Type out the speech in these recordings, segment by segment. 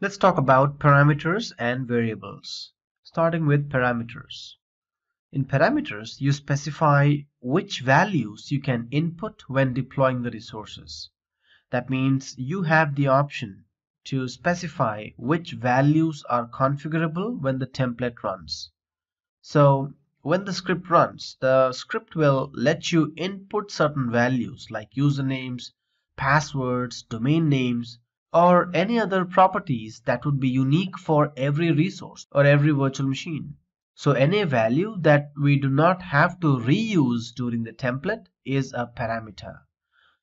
Let's talk about parameters and variables. Starting with parameters. In parameters, you specify which values you can input when deploying the resources. That means you have the option to specify which values are configurable when the template runs. So when the script runs, the script will let you input certain values like usernames, passwords, domain names, or any other properties that would be unique for every resource or every virtual machine. So any value that we do not have to reuse during the template is a parameter.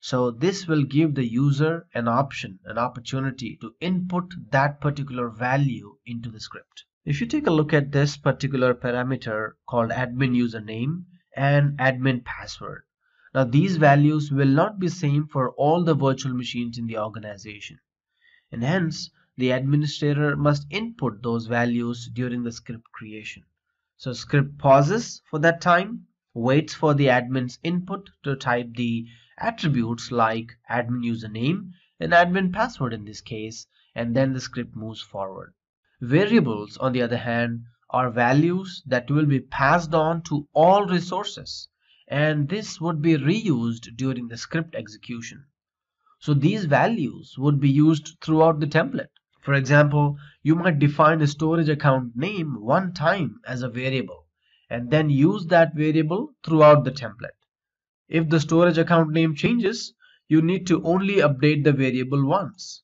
So this will give the user an option, an opportunity to input that particular value into the script. If you take a look at this particular parameter called admin username and admin password. Now these values will not be same for all the virtual machines in the organization. And hence, the administrator must input those values during the script creation. So script pauses for that time, waits for the admin's input to type the attributes like admin username and admin password in this case, and then the script moves forward. Variables, on the other hand, are values that will be passed on to all resources, and this would be reused during the script execution. So these values would be used throughout the template. For example, you might define a storage account name one time as a variable and then use that variable throughout the template. If the storage account name changes, you need to only update the variable once.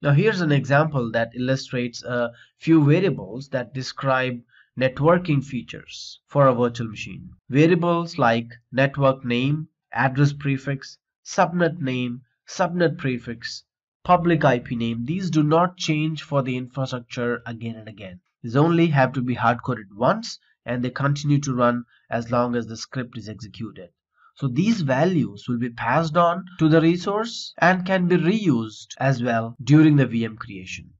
Now here's an example that illustrates a few variables that describe networking features for a virtual machine. Variables like network name, address prefix, subnet name, subnet prefix, public IP name, these do not change for the infrastructure again and again. These only have to be hard-coded once, and they continue to run as long as the script is executed. So these values will be passed on to the resource and can be reused as well during the VM creation.